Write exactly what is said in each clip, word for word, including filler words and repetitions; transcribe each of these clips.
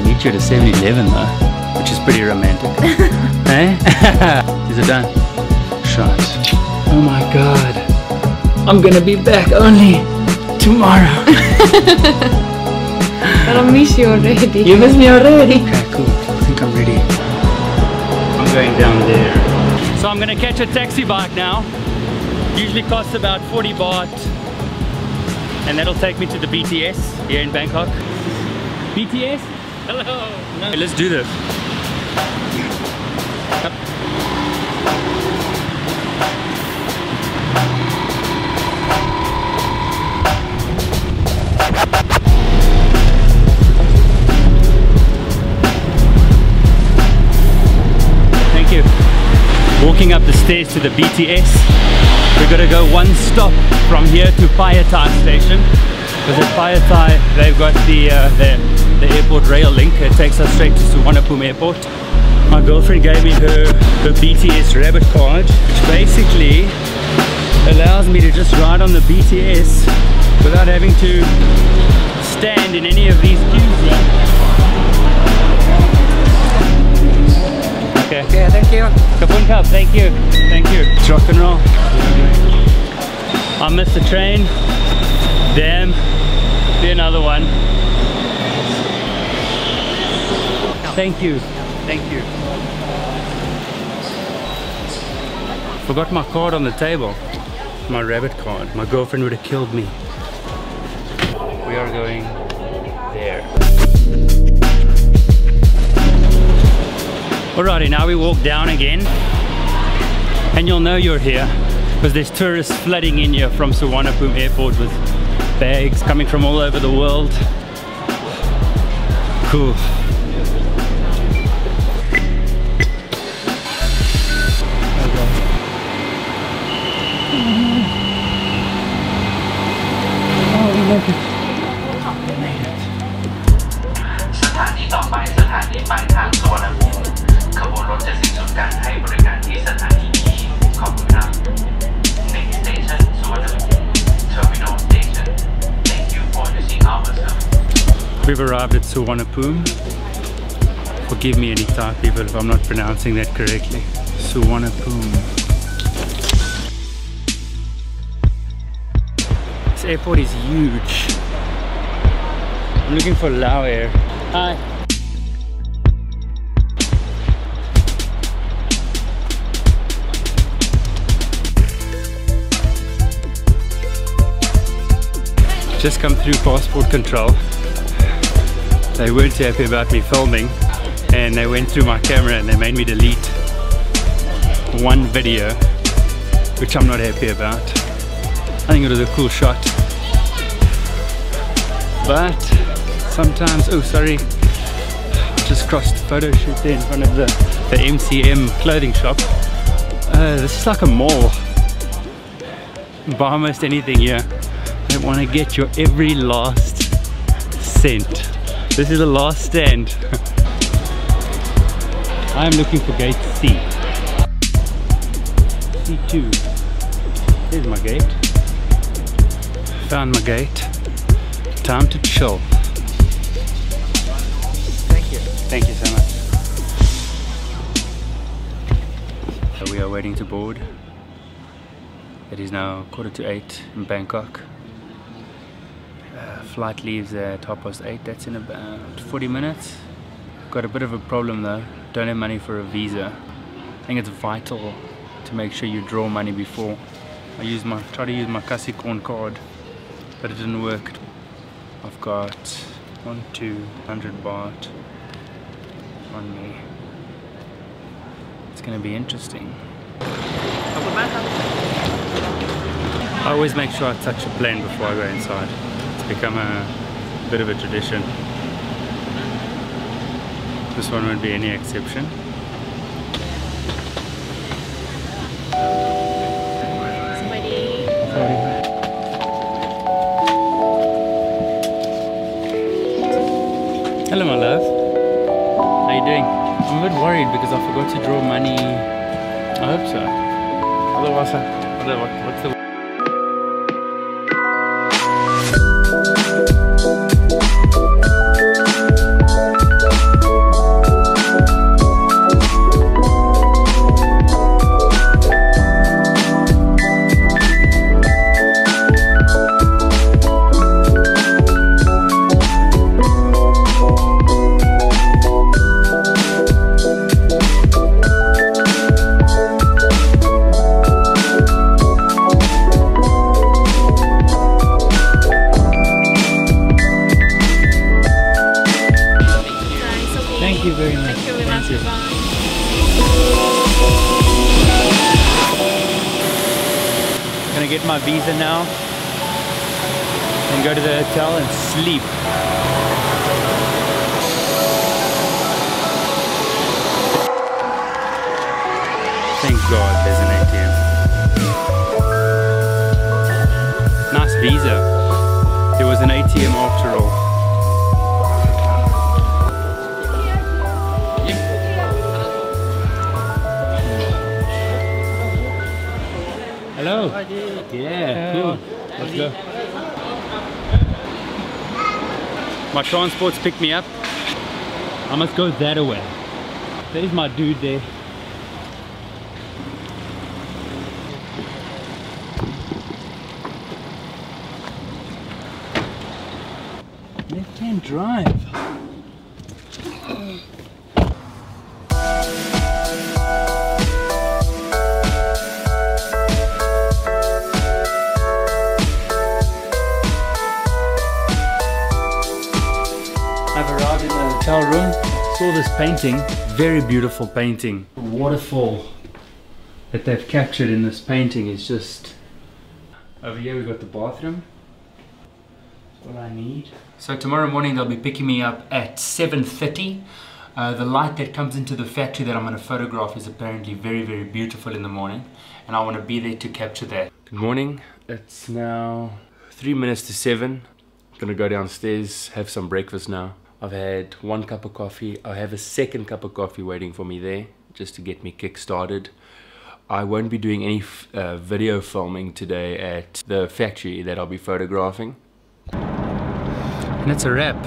I beat you to seven eleven though, which is pretty romantic. Hey? Is it done? Shot. Oh my god. I'm gonna be back only tomorrow. But I miss you already. You miss me already? Okay, cool. I think I'm ready. I'm going down there. So I'm gonna catch a taxi bike now. Usually costs about forty baht. And that'll take me to the B T S here in Bangkok. B T S? Hello! No. Okay, let's do this. Up. Thank you. Walking up the stairs to the B T S. We're gonna go one stop from here to Phaya Thai Station. Because at Phaya Thai, they've got the, uh, the, the airport rail link. It takes us straight to Suvarnabhumi Airport. My girlfriend gave me her, her B T S rabbit card, which basically allows me to just ride on the B T S without having to stand in any of these queues. Okay. Okay, thank you. Kapun Kap, thank you. Thank you. It's rock and roll. I missed the train. Damn, be another one. Thank you, thank you. Forgot my card on the table. My rabbit card. My girlfriend would have killed me. We are going there. Alrighty, now we walk down again. And you'll know you're here because there's tourists flooding in here from Suvarnabhumi Airport with bags coming from all over the world. Cool. We've arrived at Suvarnabhumi. Forgive me any Thai people if I'm not pronouncing that correctly. Suvarnabhumi. This airport is huge. I'm looking for Lao Air. Hi. Just come through passport control. They weren't happy about me filming and they went through my camera and they made me delete one video, which I'm not happy about. I think it was a cool shot, but sometimes, oh sorry, just crossed the photo shoot there in front of the, the M C M clothing shop. Uh, this is like a mall. Buy almost anything here. I don't want to get your every last cent. This is the last stand. I am looking for gate C. C two. There's my gate. Found my gate. Time to chill. Thank you. Thank you so much. So we are waiting to board. It is now quarter to eight in Bangkok. Uh, flight leaves at half past eight. That's in about forty minutes. Got a bit of a problem though. Don't have money for a visa. I think it's vital to make sure you draw money before. I use my try to use my Kasikorn card, but it didn't work. I've got one two hundred baht on me. It's gonna be interesting. I always make sure I touch a plane before I go inside. Become a bit of a tradition. This one won't be any exception. Somebody. Sorry. Hello my love. How you doing? I'm a bit worried because I forgot to draw money. I hope so. Otherwise, I, what's the Thank you very much. Thank you very much. Thank you. Bye. Gonna get my visa now and go to the hotel and sleep. Thank God there's an A T M. Nice visa. There was an A T M after all. Hello. Yeah, cool. Let's go. My transport's picked me up. I must go that away. There's my dude there. Left hand drive. Room. Saw this painting, very beautiful painting. The waterfall that they've captured in this painting is just... Over here we've got the bathroom. That's all I need. So tomorrow morning they'll be picking me up at seven thirty. Uh, the light that comes into the factory that I'm going to photograph is apparently very very beautiful in the morning, and I want to be there to capture that. Good morning, it's now three minutes to seven. I'm going to go downstairs, have some breakfast now. I've had one cup of coffee. I have a second cup of coffee waiting for me there just to get me kick started. I won't be doing any f uh, video filming today at the factory that I'll be photographing. And that's a wrap.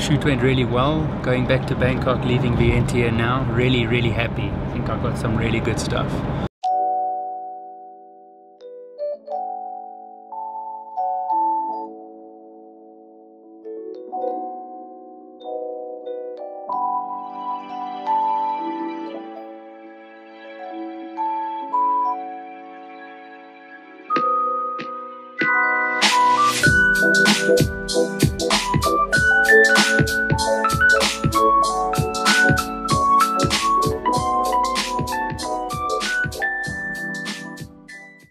Shoot went really well. Going back to Bangkok, leaving Vientiane now. Really, really happy. I think I got some really good stuff.